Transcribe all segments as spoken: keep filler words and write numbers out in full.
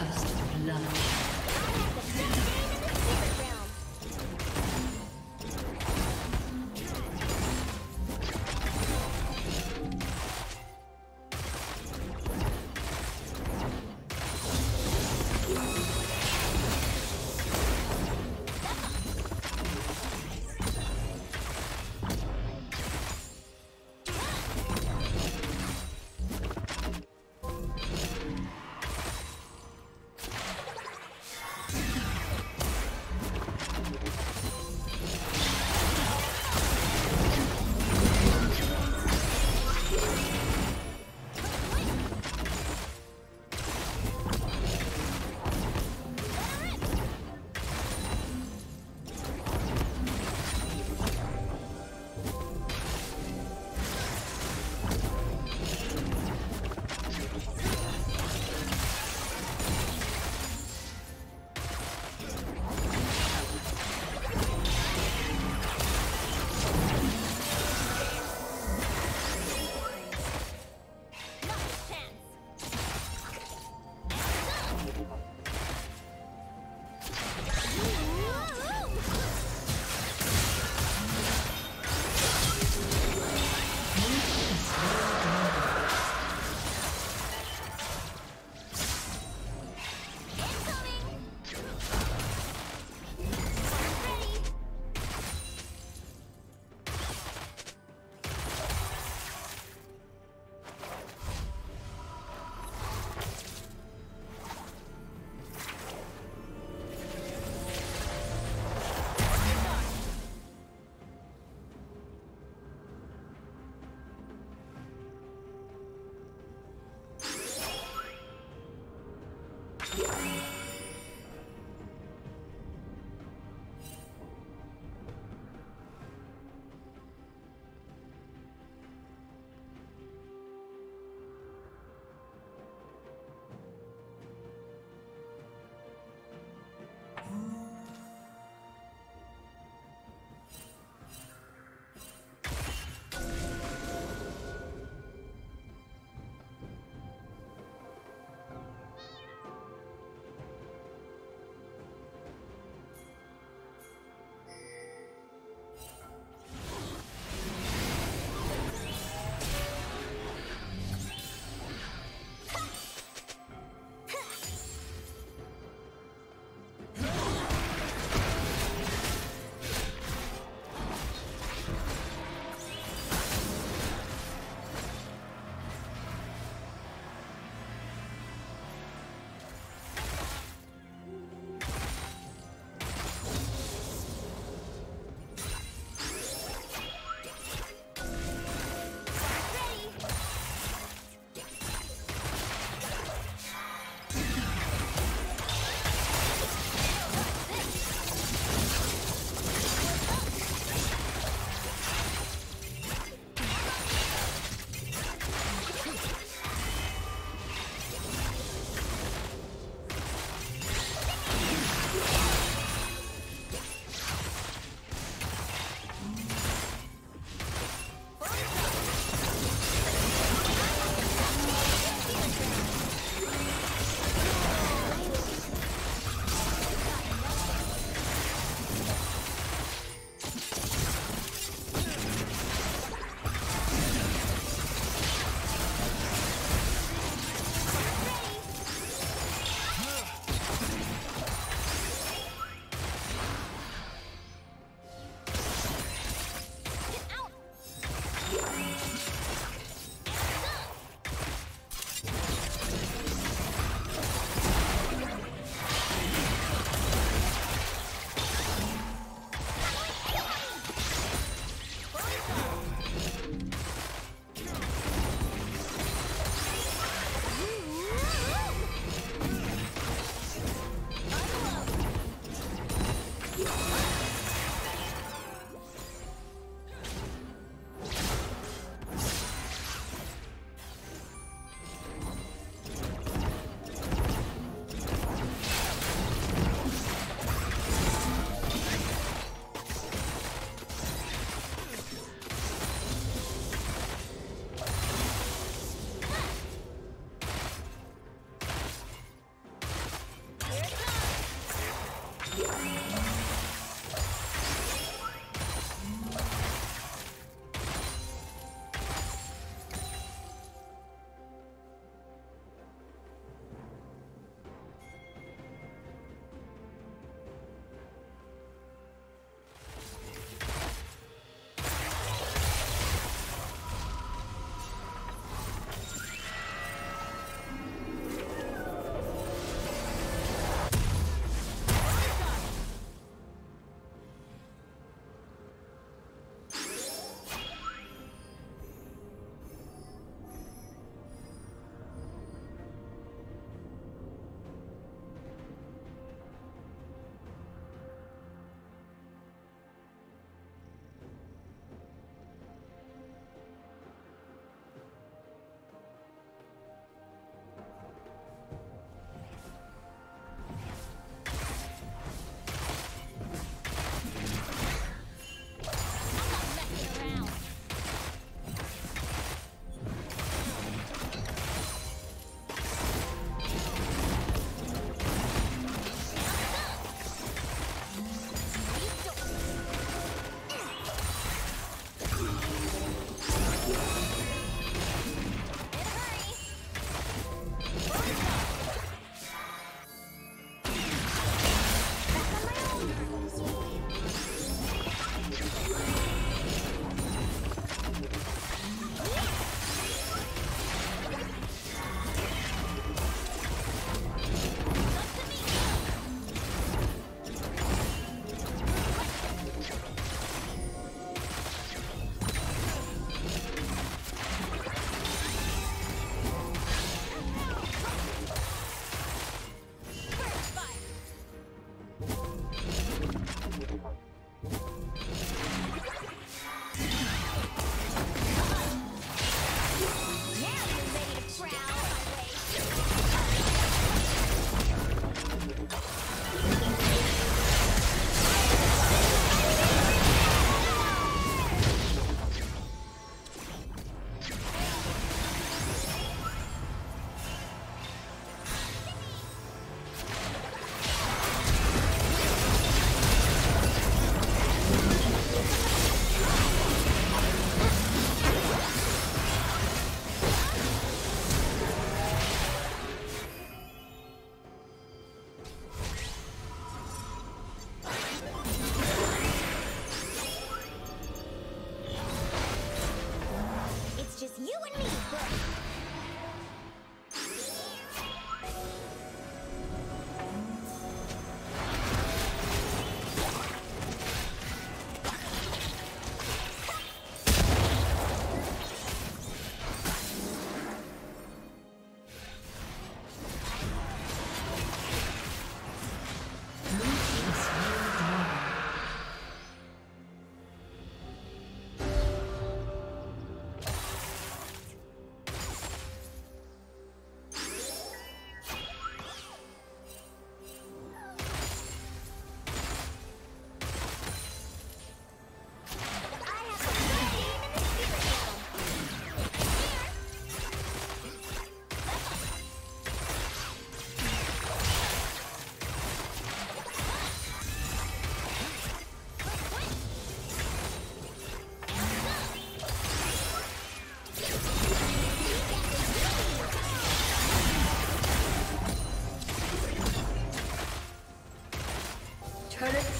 First blood.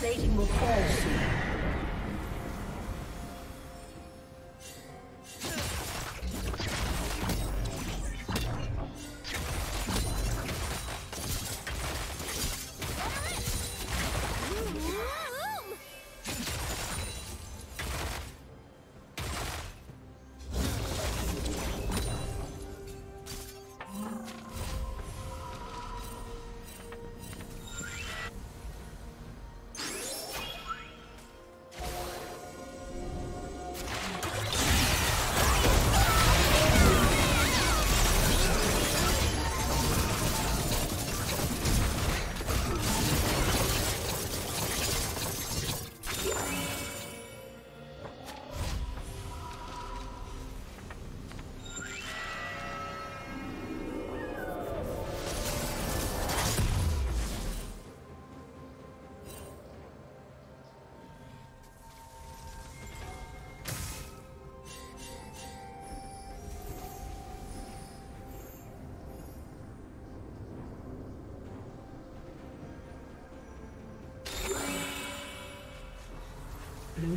Plating will fall soon. Blue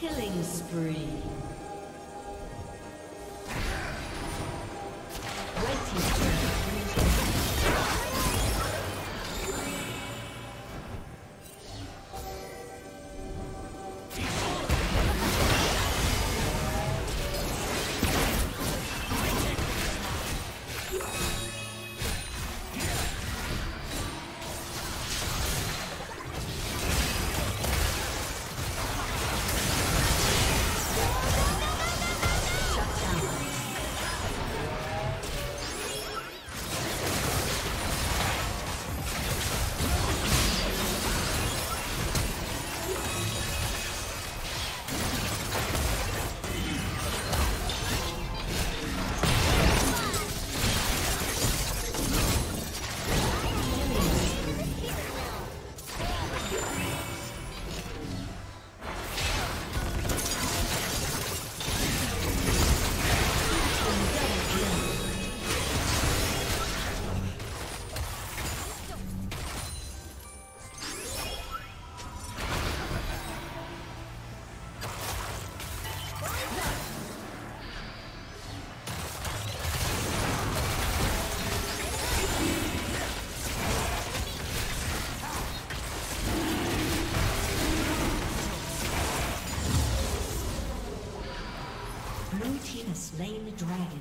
Killing spree. Slain the dragon.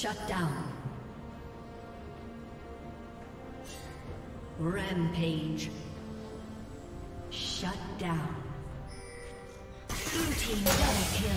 Shut down. Rampage. Shut down. Blue team double kill.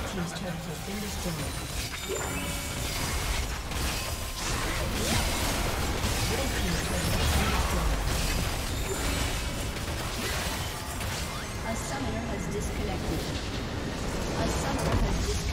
Team's turret has been destroyed. Red team's turret has been destroyed. A summoner has disconnected. A summoner has disconnected.